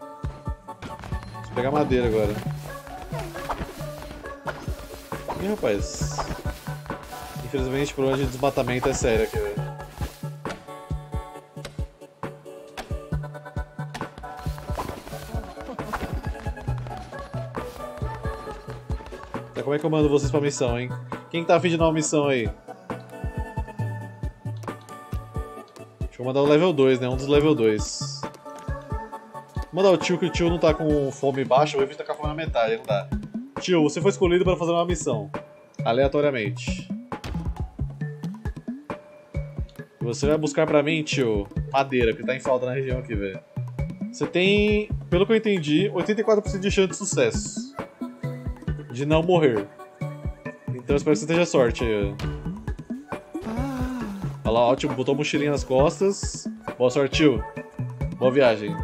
Deixa pegar madeira agora. Ih, rapaz. Infelizmente, o problema de desmatamento é sério aqui, velho. Então, como é que eu mando vocês pra missão, hein? Quem tá afim de dar uma missão aí? Vou mandar o level dois, né? Um dos level dois. Vou mandar o tio, que o tio não tá com fome baixa. Eu vou evitar com a fome na metade, não tá? Tio, você foi escolhido para fazer uma missão. Aleatoriamente. Você vai buscar pra mim, tio, madeira, porque tá em falta na região aqui, velho. Você tem, pelo que eu entendi, oitenta e quatro por cento de chance de sucesso. De não morrer. Então eu espero que você tenha sorte aí, ó. Olha lá, ó, tio, botou a mochilinha nas costas. Boa sorte, tio. Boa viagem.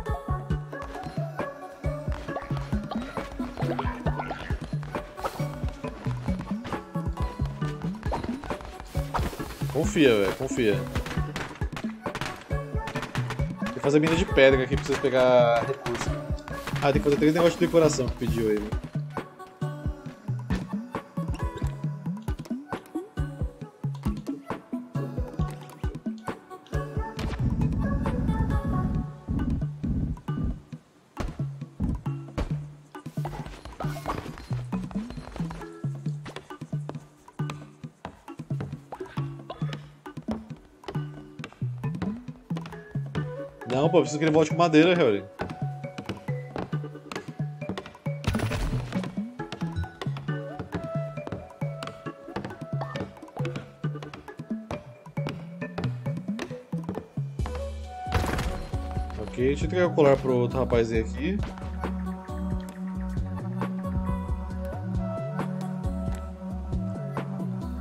Confia, velho, confia. Tem que fazer mina de pedra aqui pra vocês pegar recurso. Ah, tem que fazer três negócios de decoração que pediu aí, velho. Não, pô, preciso que ele volte com madeira, Harry. Ok, deixa eu entregar o colar pro outro rapazinho aqui.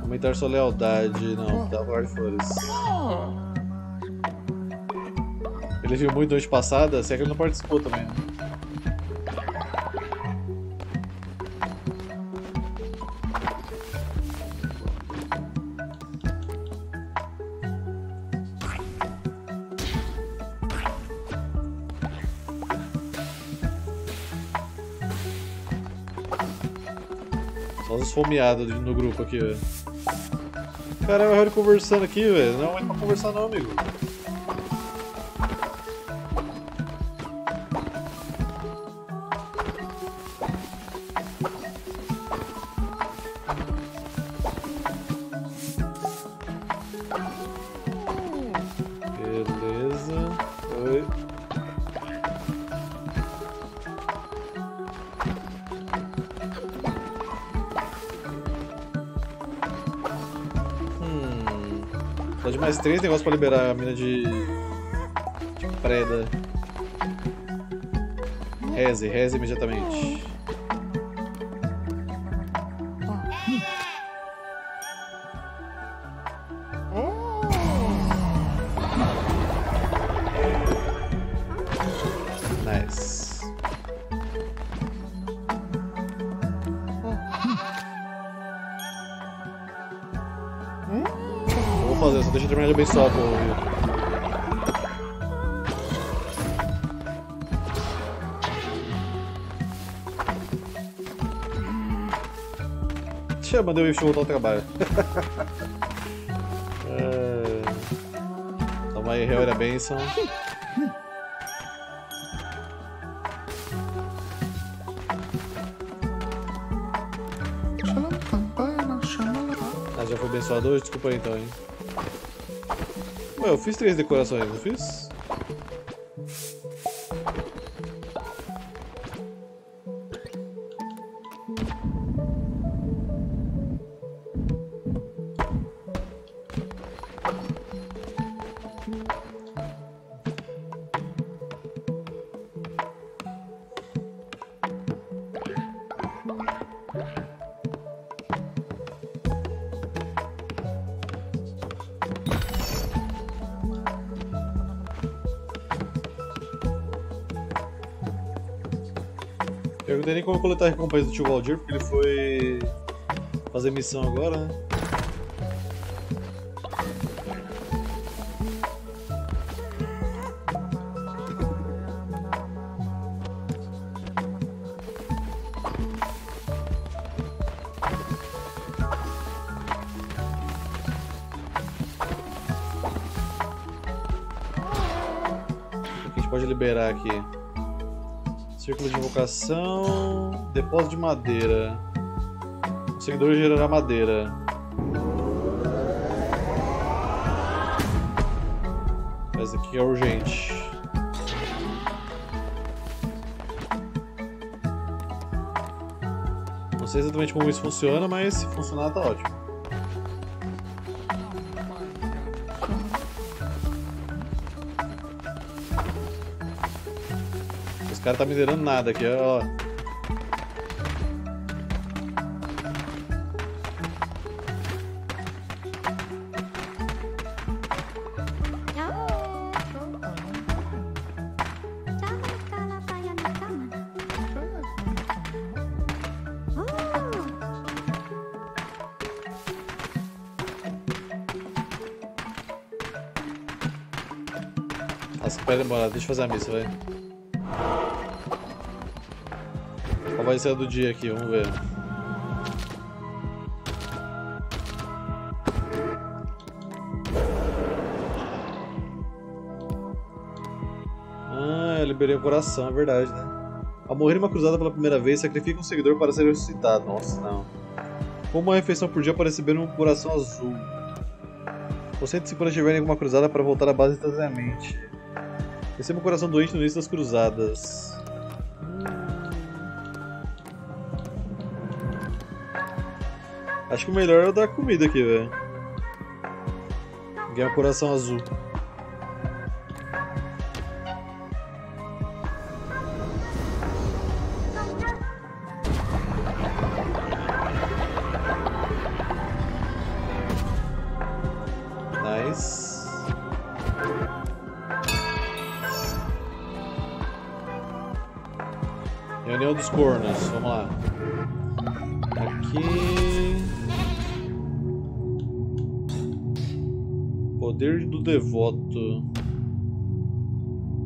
Aumentar sua lealdade. Não, dá colar de flores. Ele viu muito noite passada, se é que ele não participou também. Só os fomeados no grupo aqui, velho. Caramba, eu olho conversando aqui, velho. Não é pra conversar não, amigo. Só de mais três negócios pra liberar a mina de... de preda. Reze, reze imediatamente. Nice. vermelho abençoado. Tchau, mandei o bicho voltar ao trabalho. é... Toma aí, reúne a bênção. Já foi abençoado hoje? Desculpa aí então, hein? Ué, eu fiz três decorações, não fiz? Vou coletar a recompensa do tio Valdir, porque ele foi fazer missão agora, né? O que a gente pode liberar aqui? Círculo de invocação, depósito de madeira. O seguidor gerará madeira. Mas aqui é urgente. Não sei exatamente como isso funciona, mas se funcionar tá ótimo. O cara tá minerando nada aqui, ó. Nossa, pera, bora, deixa eu fazer a missa, velho. Vai ser a do dia aqui, vamos ver. Ah, eu liberei o coração, é verdade, né? Ao morrer em uma cruzada pela primeira vez, sacrifica um seguidor para ser ressuscitado. Nossa, não. Com uma refeição por dia para receber um coração azul. Concentre-se quando estiver em alguma cruzada para voltar à base instantaneamente. Receba um coração doente no início das cruzadas. Acho que o melhor é eu dar comida aqui, velho. Ganhar um coração azul. Nice. Reunião dos cornos, vamos lá. Aqui. Poder do Devoto.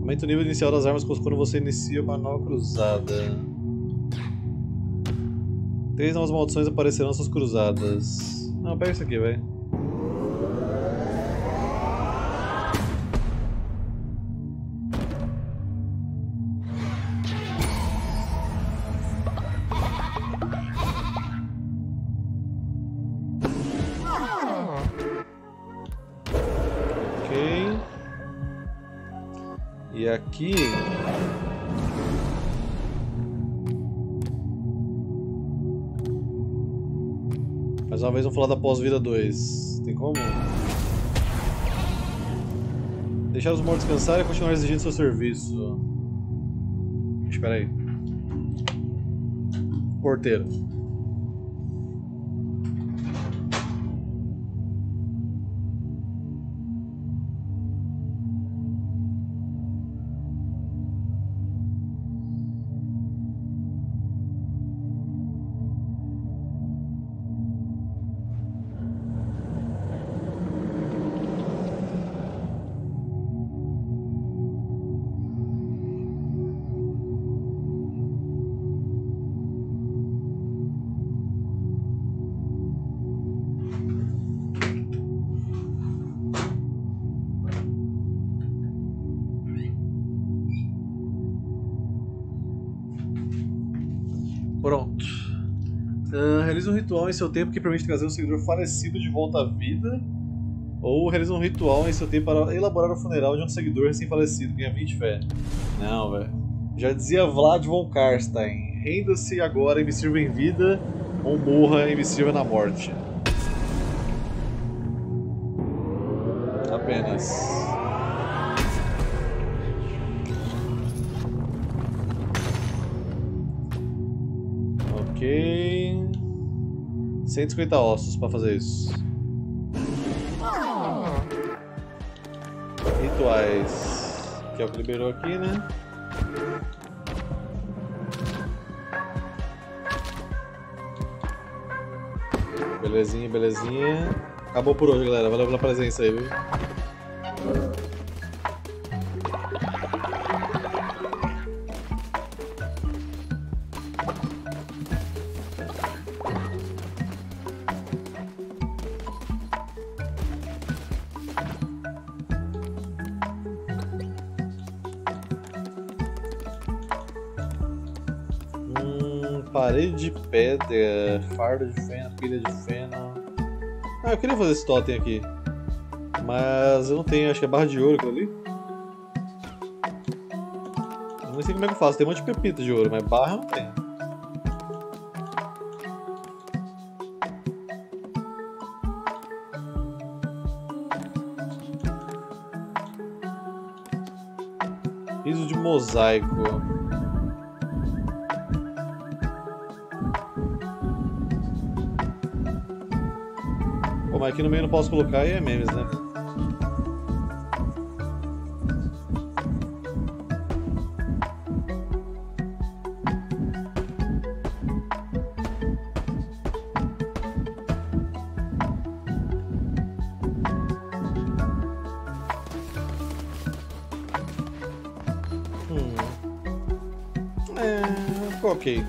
Aumenta o nível inicial das armas quando você inicia uma nova cruzada. Três novas maldições aparecerão nas suas cruzadas. Não, pega isso aqui, velho. Aqui mais uma vez vamos falar da pós-vida dois. Tem como? Deixar os mortos cansarem e continuar exigindo seu serviço. Espera aí. Porteiro. Pronto. Uh, realiza um ritual em seu tempo que permite trazer o seguidor falecido de volta à vida. Ou realiza um ritual em seu tempo para elaborar o funeral de um seguidor recém-falecido. Ganha vinte fé. Não, velho. Já dizia Vlad von Karstein. Renda-se agora e me sirva em vida, ou morra e me sirva na morte. Apenas. Ok. cento e cinquenta ossos para fazer isso. Rituais. Que é o que liberou aqui, né? Belezinha, belezinha. Acabou por hoje, galera. Valeu pela presença aí, viu? Parede de pedra, fardo de feno, pilha de feno. Ah, eu queria fazer esse totem aqui, mas eu não tenho, acho que é barra de ouro ali. Não sei como é que eu faço, tem um monte de pepita de ouro, mas barra não tem. Piso de mosaico. Aqui no meio não posso colocar e é memes, né? Hum. É, ok.